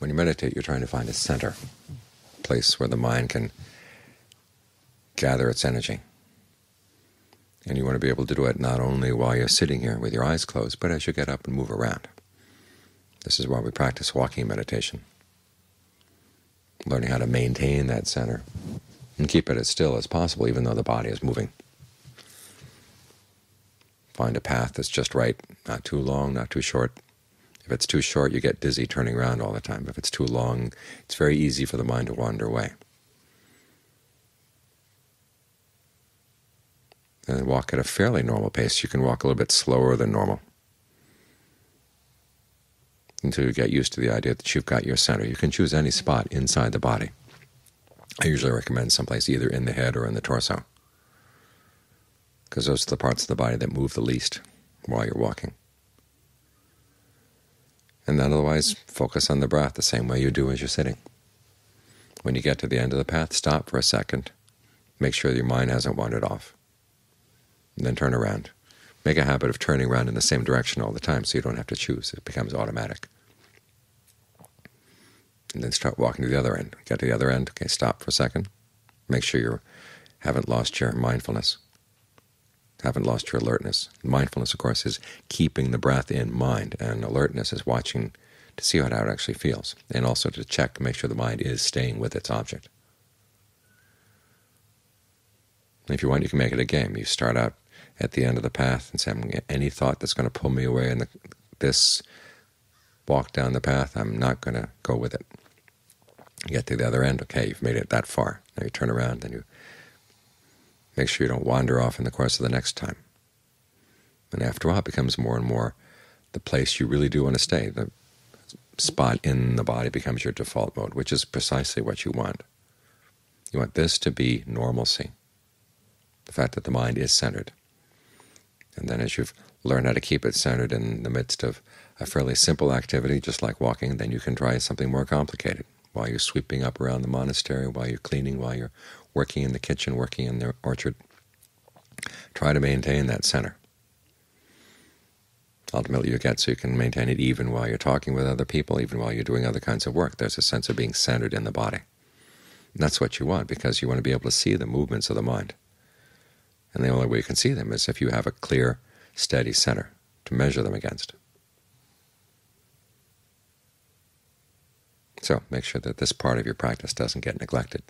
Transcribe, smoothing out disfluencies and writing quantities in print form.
When you meditate, you're trying to find a center, a place where the mind can gather its energy. And you want to be able to do it not only while you're sitting here with your eyes closed, but as you get up and move around. This is why we practice walking meditation, learning how to maintain that center and keep it as still as possible, even though the body is moving. Find a path that's just right, not too long, not too short. If it's too short, you get dizzy turning around all the time. If it's too long, it's very easy for the mind to wander away. And walk at a fairly normal pace. You can walk a little bit slower than normal until you get used to the idea that you've got your center. You can choose any spot inside the body. I usually recommend someplace either in the head or in the torso, because those are the parts of the body that move the least while you're walking. And then otherwise, focus on the breath the same way you do as you're sitting. When you get to the end of the path, stop for a second. Make sure your mind hasn't wandered off. And then turn around. Make a habit of turning around in the same direction all the time so you don't have to choose. It becomes automatic. And then start walking to the other end. Get to the other end. Okay, stop for a second. Make sure you haven't lost your mindfulness, haven't lost your alertness. Mindfulness, of course, is keeping the breath in mind, and alertness is watching to see how it actually feels, and also to check, make sure the mind is staying with its object. And if you want, you can make it a game. You start out at the end of the path and say, any thought that's going to pull me away in this walk down the path, I'm not going to go with it. You get to the other end, okay, you've made it that far. Now you turn around, then you make sure you don't wander off in the course of the next time. And after a while, it becomes more and more the place you really do want to stay. The spot in the body becomes your default mode, which is precisely what you want. You want this to be normalcy, the fact that the mind is centered. And then as you've learned how to keep it centered in the midst of a fairly simple activity, just like walking, then you can try something more complicated. While you're sweeping up around the monastery, while you're cleaning, while you're working in the kitchen, working in the orchard, try to maintain that center. Ultimately, you get so you can maintain it even while you're talking with other people, even while you're doing other kinds of work. There's a sense of being centered in the body. And that's what you want, because you want to be able to see the movements of the mind. And the only way you can see them is if you have a clear, steady center to measure them against. So make sure that this part of your practice doesn't get neglected.